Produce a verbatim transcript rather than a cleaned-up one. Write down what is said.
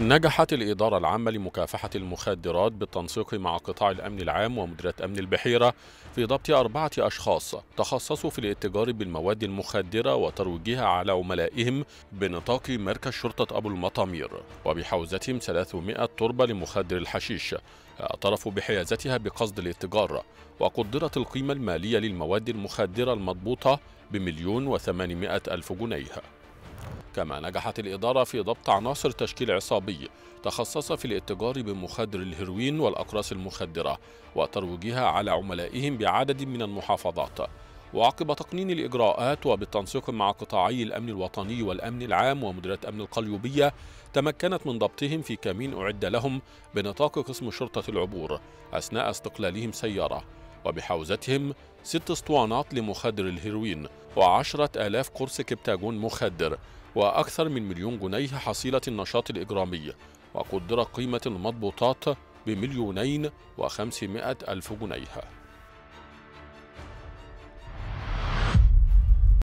نجحت الإدارة العامة لمكافحة المخدرات بالتنسيق مع قطاع الأمن العام ومديرية أمن البحيرة في ضبط أربعة أشخاص تخصصوا في الاتجار بالمواد المخدرة وترويجها على عملائهم بنطاق مركز شرطة أبو المطامير، وبحوزتهم ثلاثمائة تربة لمخدر الحشيش اعترفوا بحيازتها بقصد الاتجار، وقدرت القيمة المالية للمواد المخدرة المضبوطة بمليون وثمانمائة ألف جنيه. كما نجحت الإدارة في ضبط عناصر تشكيل عصابي تخصص في الاتجار بمخدر الهيروين والأقراص المخدرة وترويجها على عملائهم بعدد من المحافظات. وعقب تقنين الإجراءات وبالتنسيق مع قطاعي الأمن الوطني والأمن العام ومديرية أمن القليوبية، تمكنت من ضبطهم في كمين أعد لهم بنطاق قسم شرطة العبور أثناء استقلالهم سيارة، وبحوزتهم ست اسطوانات لمخدر الهيروين وعشرة آلاف قرص كبتاجون مخدر وأكثر من مليون جنيه حصيلة النشاط الإجرامي، وقدرت قيمة المضبوطات بمليونين وخمسمائة ألف جنيه.